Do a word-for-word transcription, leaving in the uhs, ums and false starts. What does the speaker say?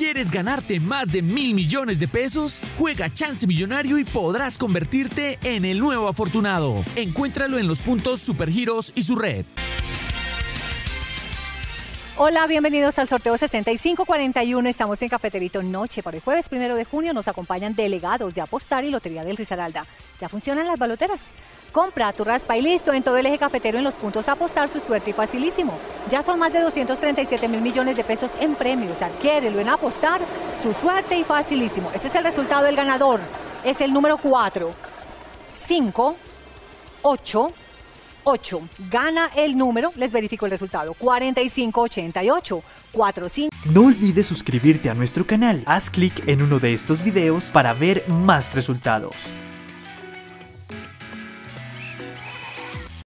¿Quieres ganarte más de mil millones de pesos? Juega Chance Millonario y podrás convertirte en el nuevo afortunado. Encuéntralo en los puntos Supergiros y su red. Hola, bienvenidos al sorteo sesenta y cinco cuarenta y uno. Estamos en Cafeterito Noche. Para el jueves primero de junio nos acompañan delegados de Apostar y Lotería del Risaralda. Ya funcionan las baloteras. Compra tu raspa y listo en todo el eje cafetero en los puntos Apostar. Su suerte y facilísimo. Ya son más de doscientos treinta y siete mil millones de pesos en premios. Adquiérelo en Apostar. Su suerte y facilísimo. Este es el resultado del ganador. Es el número cuatro, cinco, ocho, ocho. Gana el número, les verifico el resultado, cuatro cinco ocho ocho cuatro cinco. No olvides suscribirte a nuestro canal, haz clic en uno de estos videos para ver más resultados.